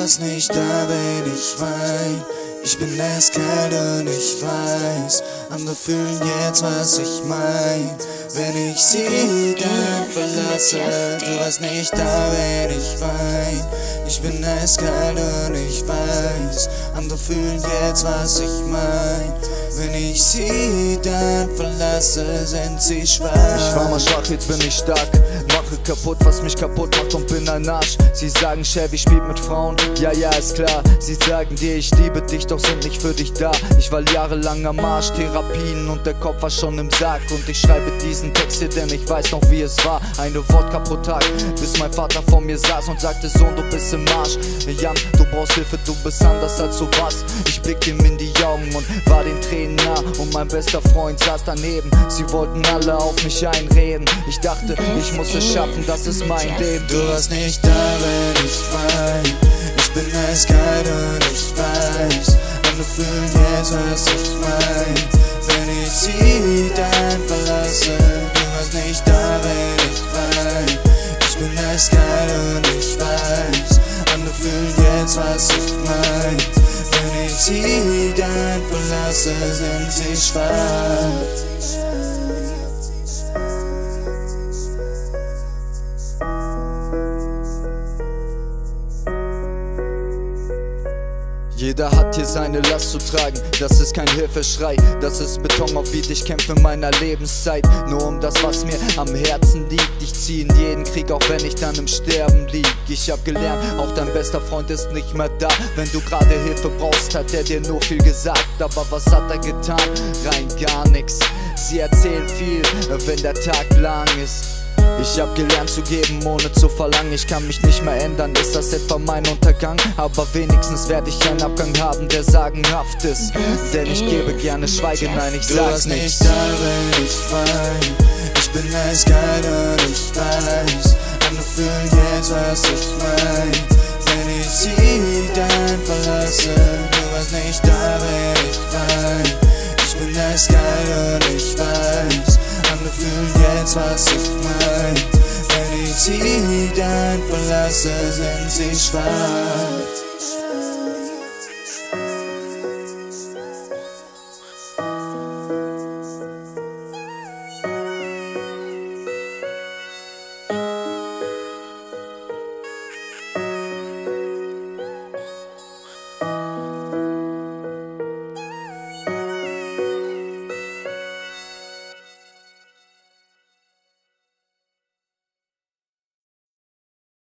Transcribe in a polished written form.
warst nicht da, wenn ich wein. Ich bin eiskalt und ich weiß, andere fühlen jetzt, was ich mein. Wenn ich sie dann verlasse, du warst nicht da, wenn ich wein. Ich bin eiskalt und ich weiß, andere fühlen jetzt, was ich mein. Wenn ich sie dann verlasse, sind sie schwach. Ich war mal schwach, jetzt bin ich stark. Mache kaputt, was mich kaputt macht, und bin ein Arsch. Sie sagen, Chevy spielt mit Frauen, ja, ja, ist klar. Sie sagen dir, ich liebe dich, doch sind nicht für dich da. Ich war jahrelang am Arsch, Therapien und der Kopf war schon im Sack. Und ich schreibe diesen Text hier, denn ich weiß noch, wie es war. Eine Wodka pro Tag, bis mein Vater vor mir saß und sagte, Sohn, du bist im Arsch. Jan, du brauchst Hilfe, du bist anders als du warst. Ich blick ihm in die Augen und war den Tränen nah. Und mein bester Freund saß daneben, sie wollten alle auf mich einreden. Ich dachte, ich muss es schaffen, das ist mein Leben. Du warst nicht da, wenn ich wein. Ich bin eiskalt und ich weiß, andere fühlen jetzt, was ich mein. Wenn ich sie dann verlasse, du warst nicht da, wenn ich wein. Ich bin eiskalt und ich weiß, andere fühlen jetzt, was ich mein. Wenn ich sie dann verlasse, sind sie schwach. Jeder hat hier seine Last zu tragen, das ist kein Hilfeschrei, das ist Beton auf Beat. Ich kämpfe in meiner Lebenszeit, nur um das, was mir am Herzen liegt. Ich zieh in jeden Krieg, auch wenn ich dann im Sterben lieg. Ich hab gelernt, auch dein bester Freund ist nicht mehr da. Wenn du gerade Hilfe brauchst, hat er dir nur viel gesagt. Aber was hat er getan? Rein gar nix. Sie erzählen viel, wenn der Tag lang ist. Ich hab gelernt zu geben, ohne zu verlangen. Ich kann mich nicht mehr ändern, ist das etwa mein Untergang? Aber wenigstens werde ich einen Abgang haben, der sagenhaft ist. Denn ich gebe gerne Schweige, nein, ich sag's nicht. Du warst nicht da, wenn ich wein. Ich bin eiskalt und ich weiß, andere fühlen jetzt, was ich mein. Wenn ich sie dann verlasse, du warst nicht da, wenn ich wein. Ich bin eiskalt und ich weiß, andere fühlen jetzt, was ich mein. Wenn ich sie dann verlasse, sind sie schwach.